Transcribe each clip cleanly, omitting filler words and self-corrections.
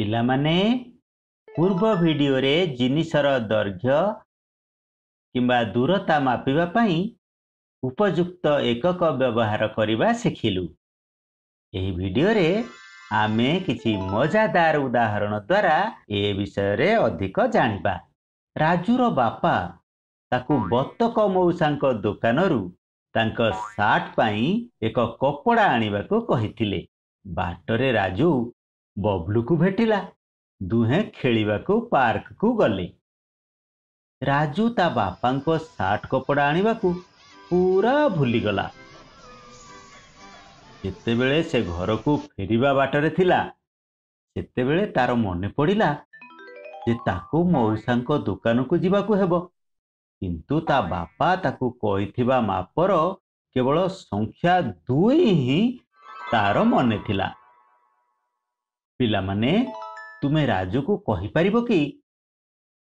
पिलामाने पूर्व वीडियो रे जिनिसर दैर्घ्य किंबा दूरता मापिबा पई उपयुक्त एकक व्यवहार करबा सिखिलु। एही वीडियो रे आमे किछि मजादार उदाहरण द्वारा ए विषय रे अधिक जानिबा। राजूर बापा ताकू बत्तक मौसांक दुकानरू तांका साट पई एक कपड़ा आनिबा को कहिथिले। बाटरे राजू बबलू को भेटिला। दुहे खेलिबा को पार्क को गले। राजू ता बापा को साट कपड़ा आनिबा को पूरा भूली गला। जिते बेले से घर को फेरिबा बाटरे थिला सेते बेले तार मने पड़िला जे ताको मौसांक दुकान को जीवा को हेबो, किंतु ता बापा ताको कहिथिबा मापर केवल संख्या 2 ही तार मने थिला। पिलामाने तुमे राजू को कहि परिबो कि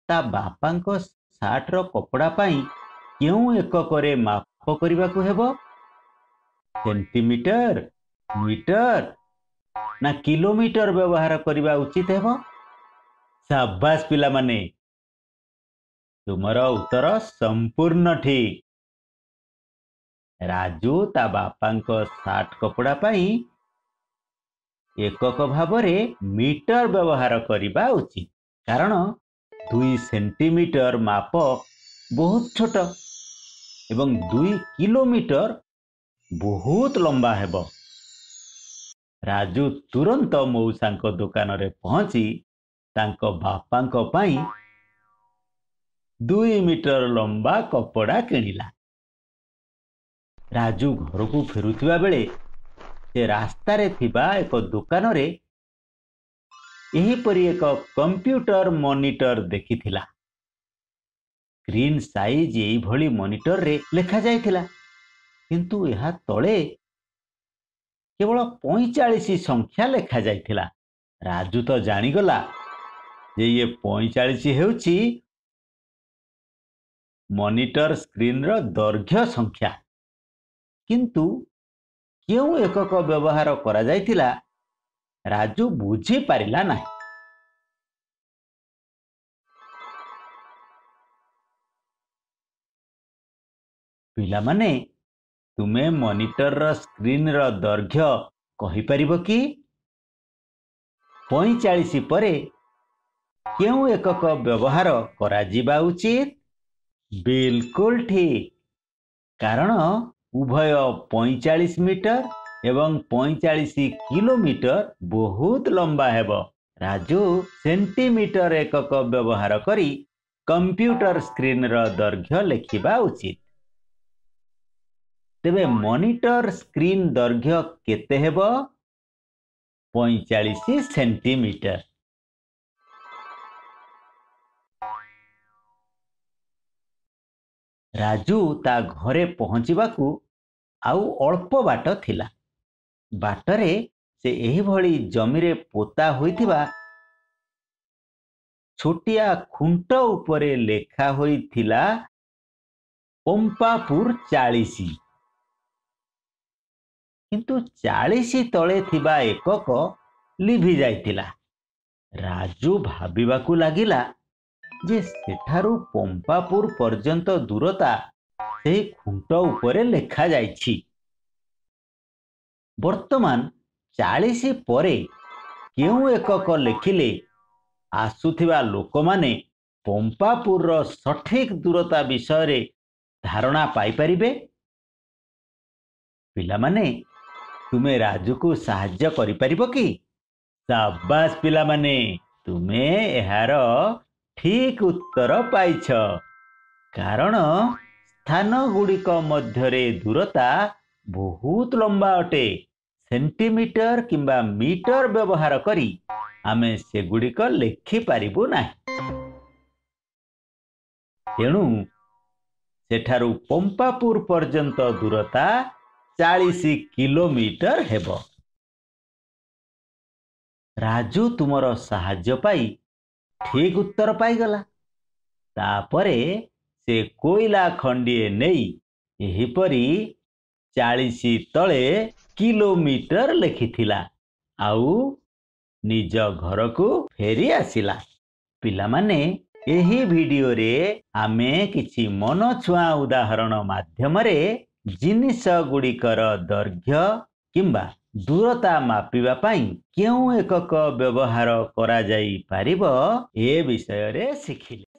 ता बापा को साट रो कपड़ा पाई क्यों एकक रे माप करबा को हेबो? सेंटीमीटर, मीटर ना किलोमीटर व्यवहार करबा उचित हेबो? शाबाश पिलामाने, तुमरो उत्तर संपूर्ण ठीक। राजू ता बापा को साट कपड़ा पाई एकक भावरे मीटर व्यवहार करबा उचित, कारण 2 सेंटीमीटर माप बहुत छोट एवं 2 किलोमीटर बहुत लंबा हेबो। राजू तुरंत मौसांक दुकान रे पहुंची तांको बापांको पाई 2 मीटर लंबा कपड़ा किनिला। राजू घर को फेरुथिबा बेले से रास्ता रे थिबा एक दुकान रे एही परी एक कंप्यूटर मॉनिटर देखी थिला। स्क्रीन साइज एही भली मॉनिटर रे लिखा जाय थिला, किंतु यहा तळे केवल 45 संख्या लिखा जाय थिला। राजू तो जानी गला जे ये 45 हेउची मॉनिटर स्क्रीन रो दैर्घ्य संख्या, किंतु क्यों एकक व्यवहार करा जायतिला राजू बुझी पारिला नाही। पिलामाने तुमे मॉनिटर रो स्क्रीन रो दैर्घ्य कहि परिबो कि 45 परे क्यों एकक व्यवहार करा जिबा उचित? बिल्कुल ठीक, कारण उभय 45 मीटर एवं 45 किलोमीटर बहुत लंबा हेबो। राजू सेंटीमीटर एकक व्यवहार करी कंप्यूटर स्क्रीन रो दैर्घ्य लिखिबा उचित। तबे मॉनिटर स्क्रीन दैर्घ्य केते हेबो? 45 सेंटीमीटर। राजू ता घरे पहुंचीबाकू आउ अल्प बाट थिला। बाटरे से एही भली जमीरे पोता होइथिबा छोटिया खुंट उपरे लेखा होइथिला पंपापुर 40, किंतु 40 तले थिबा एकक लिभि जाइथिला। राजू भाबिबाकू लागिला जे सेठारू पंपापुर पर्यंत दूरता से खुंट उपरे लेखा जायछि। वर्तमान 40 परे केउ एकक लेखिले आसुथिबा लोकमाने पंपापुर रो सठिक दूरता विषय रे धारणा पाई परिबे? पिलामाने तुमे राजू को सहाय्य करि परिबो कि? शाबाश पिलामाने, तुमे एहारो ठीक उत्तर पाइछ, कारण स्थान गुड़िक मध्यरे दूरता बहुत लंबा अटे। सेंटीमीटर किंबा मीटर व्यवहार करी आमे से गुड़िक लेखि पारिबु नाही। तेणु सेठारू पंपापुर पर्यंत दूरता 40 किलोमीटर हेबो। राजू तुमरो सहाय्य पाई ठीक उत्तर पाई गला। तापरे से कोइला खंडिए नेई एही परी 40 तले किलोमीटर लिखिथिला, आउ निज घर को फेरी आसिला। पिलामाने एही वीडियो रे आमे किछि मन छुआ उदाहरण माध्यम रे जिनिष गुड़िकर दैर्घ्य किंबा दूरता मापिबा पाई केउ एकक व्यवहार करा जाई पारिबो ए विषय रे शिखिले।